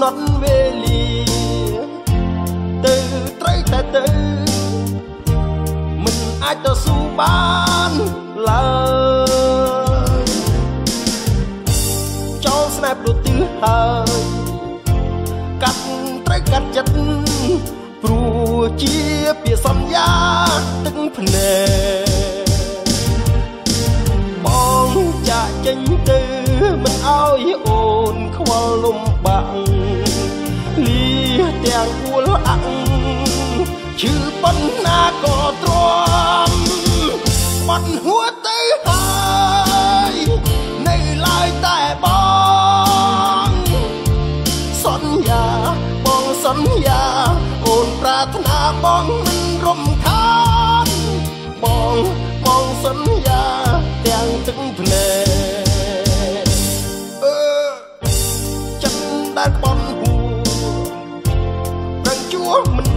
nón về lì từ trái ta từ mình ai cho su bán lời cho snap đồ tứ hơi cắt trái cắt chất bùa chia bìa son giá từng phần nề bóng chạy chân tư mình ao ồn khoan lùm bạn ly tiền u lặng chứ bắn na cò tròn bắn húa tới hai này lại tại bóng son nhà ồn pra thna bóng mình rung than bóng son nhà tiền từng phê chân đã bóng mình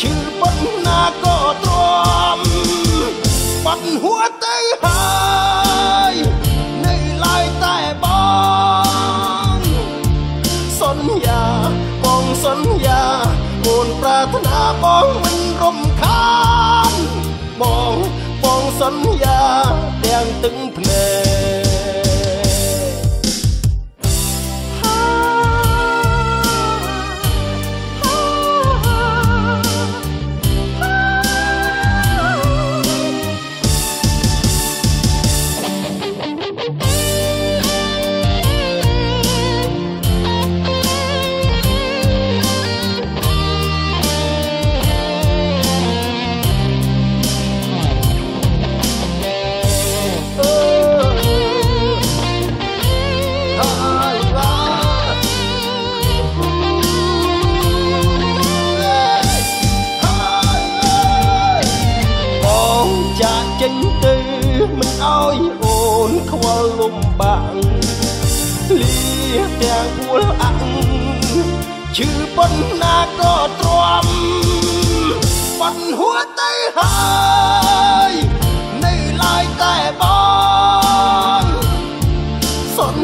chứ bất na có trộm bắt húa tới hai nơi lại tại bóng son nhà buồn pra thna bóng mình rung khán bóng son nhà đèn từng phê mình oi ồn khoa lùm bạn ly tiền u ăn chứ bất na có trộm bắt húa tới hai này lại tại bóng son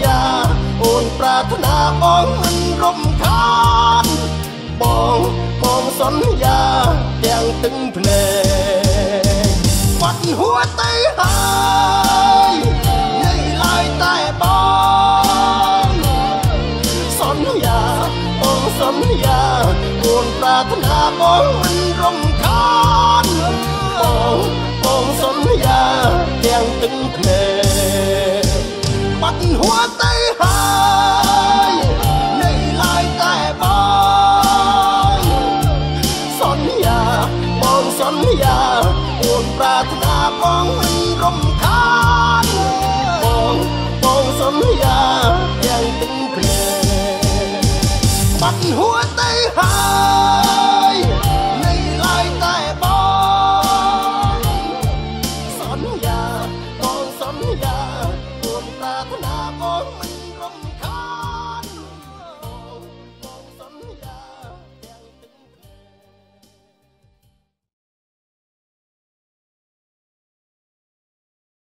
nhà ồn pra thna bóng mình rung than bóng son nhà tiền từng phê bắt húa tới hai ngày lại tại bóng son nhà buồn ta thna bóng mình rung khán bóng son nhà đèn từng phê bắt húa tới hai ngày lại tại bóng son nhà buồn ta thna bóng mình rung khán bóng son nhà đèn từng phê bắt húa